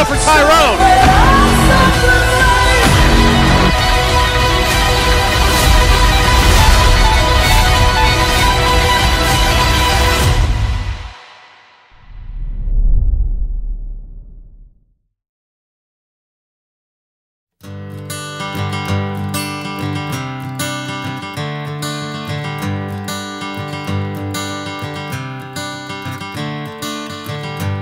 out for Tyrone.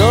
So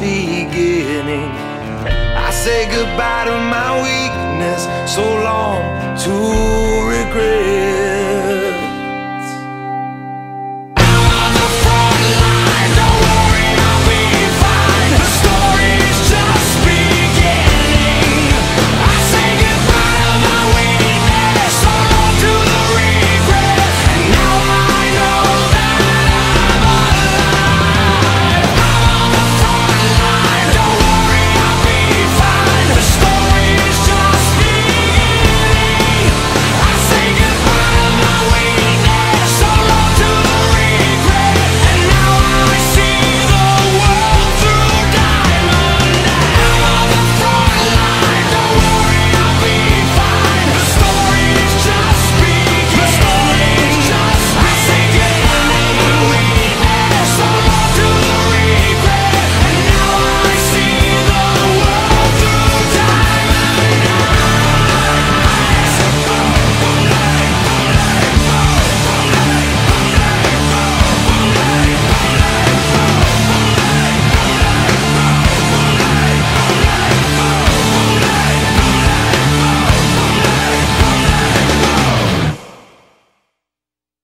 Beginning. I say goodbye to my weakness, so long to